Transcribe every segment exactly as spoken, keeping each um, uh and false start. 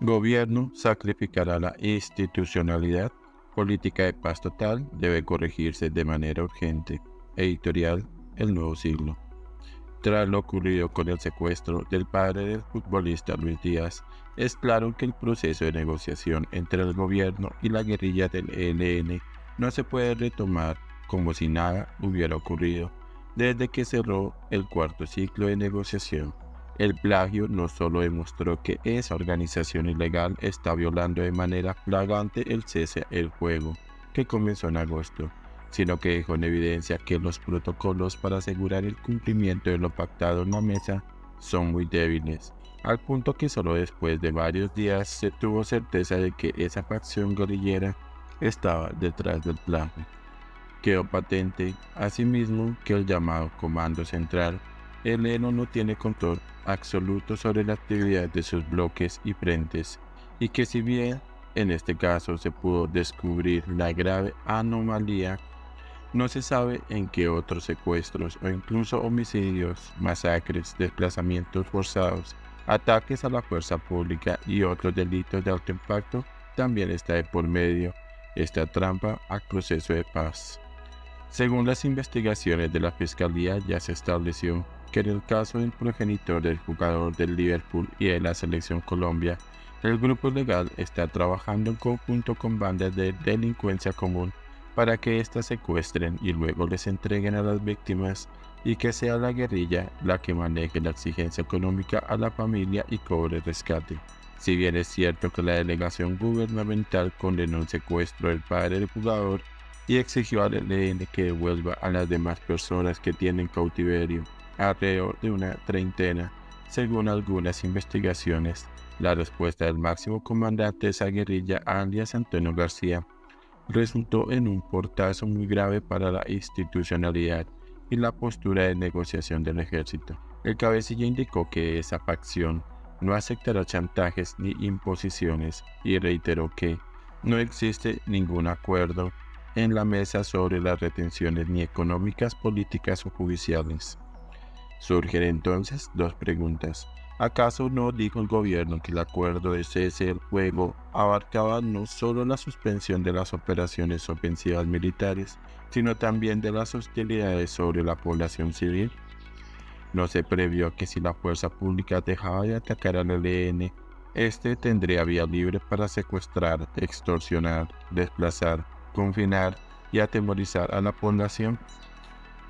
Gobierno sacrificará la institucionalidad. Política de paz total debe corregirse de manera urgente. Editorial El Nuevo Siglo. Tras lo ocurrido con el secuestro del padre del futbolista Luis Díaz, es claro que el proceso de negociación entre el gobierno y la guerrilla del E L N no se puede retomar como si nada hubiera ocurrido. Desde que cerró el cuarto ciclo de negociación, el plagio no solo demostró que esa organización ilegal está violando de manera flagrante el cese del fuego, que comenzó en agosto, sino que dejó en evidencia que los protocolos para asegurar el cumplimiento de lo pactado en la mesa son muy débiles, al punto que solo después de varios días se tuvo certeza de que esa facción guerrillera estaba detrás del plan. Quedó patente, asimismo, que el llamado Comando Central E L N no tiene control absoluto sobre la actividad de sus bloques y frentes, y que si bien en este caso se pudo descubrir la grave anomalía, no se sabe en qué otros secuestros o incluso homicidios, masacres, desplazamientos forzados, ataques a la fuerza pública y otros delitos de alto impacto también está de por medio esta trampa al proceso de paz. Según las investigaciones de la Fiscalía, ya se estableció que en el caso del progenitor del jugador del Liverpool y de la selección Colombia, el grupo legal está trabajando en conjunto con bandas de delincuencia común para que éstas secuestren y luego les entreguen a las víctimas y que sea la guerrilla la que maneje la exigencia económica a la familia y cobre rescate. Si bien es cierto que la delegación gubernamental condenó el secuestro del padre del jugador y exigió al E L N que devuelva a las demás personas que tienen cautiverio, alrededor de una treintena, según algunas investigaciones, la respuesta del máximo comandante de esa guerrilla, alias Antonio García, resultó en un portazo muy grave para la institucionalidad y la postura de negociación del ejército. El cabecilla indicó que esa facción no aceptará chantajes ni imposiciones y reiteró que no existe ningún acuerdo en la mesa sobre las retenciones ni económicas, políticas o judiciales. Surgen entonces dos preguntas. ¿Acaso no dijo el gobierno que el acuerdo de cese del fuego abarcaba no solo la suspensión de las operaciones ofensivas militares, sino también de las hostilidades sobre la población civil? No se previó que si la fuerza pública dejaba de atacar al E L N, este tendría vía libre para secuestrar, extorsionar, desplazar, confinar y atemorizar a la población.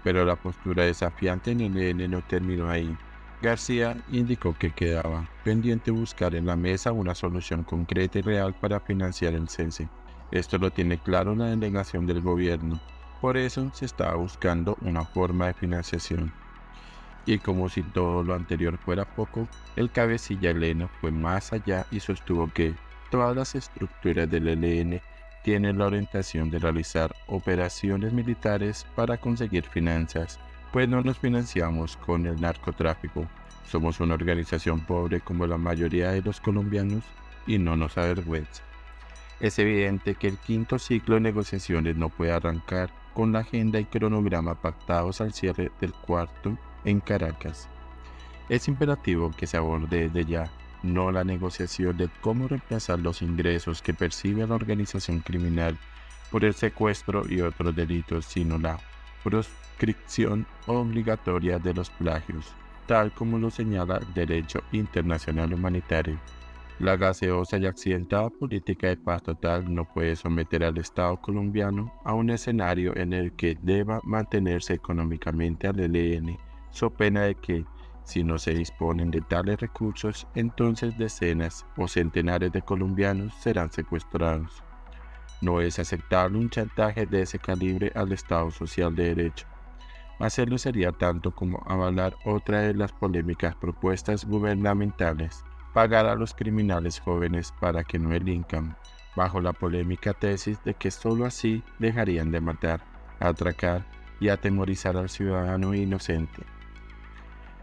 Pero la postura desafiante en el E L N no terminó ahí. García indicó que quedaba pendiente buscar en la mesa una solución concreta y real para financiar el CENSE. Esto lo tiene claro la delegación del gobierno, por eso se estaba buscando una forma de financiación. Y como si todo lo anterior fuera poco, el cabecilla E L N fue más allá y sostuvo que todas las estructuras del E L N tienen la orientación de realizar operaciones militares para conseguir finanzas, pues no nos financiamos con el narcotráfico. Somos una organización pobre como la mayoría de los colombianos y no nos avergüenza. Es evidente que el quinto ciclo de negociaciones no puede arrancar con la agenda y cronograma pactados al cierre del cuarto en Caracas. Es imperativo que se aborde desde ya, no la negociación de cómo reemplazar los ingresos que percibe la organización criminal por el secuestro y otros delitos, sino la proscripción obligatoria de los plagios, tal como lo señala el derecho internacional humanitario. La gaseosa y accidentada política de paz total no puede someter al Estado colombiano a un escenario en el que deba mantenerse económicamente al E L N, so pena de que, si no se disponen de tales recursos, entonces decenas o centenares de colombianos serán secuestrados. No es aceptable un chantaje de ese calibre al Estado Social de Derecho. Hacerlo sería tanto como avalar otra de las polémicas propuestas gubernamentales, pagar a los criminales jóvenes para que no delincan, bajo la polémica tesis de que solo así dejarían de matar, atracar y atemorizar al ciudadano inocente.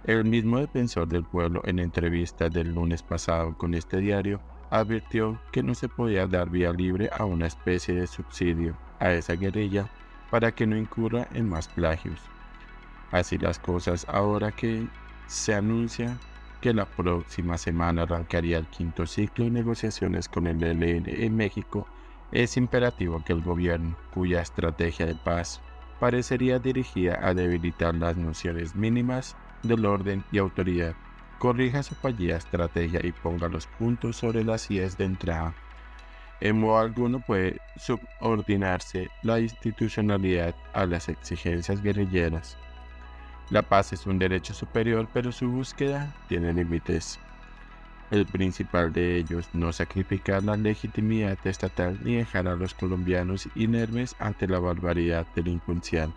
El mismo defensor del pueblo, en entrevista del lunes pasado con este diario, advirtió que no se podía dar vía libre a una especie de subsidio a esa guerrilla para que no incurra en más plagios. Así las cosas, ahora que se anuncia que la próxima semana arrancaría el quinto ciclo de negociaciones con el E L N en México, es imperativo que el gobierno, cuya estrategia de paz parecería dirigida a debilitar las nociones mínimas del orden y autoridad, corrija su fallida estrategia y ponga los puntos sobre las íes de entrada. En modo alguno puede subordinarse la institucionalidad a las exigencias guerrilleras. La paz es un derecho superior, pero su búsqueda tiene límites. El principal de ellos, no sacrificar la legitimidad estatal ni dejar a los colombianos inermes ante la barbaridad delincuencial.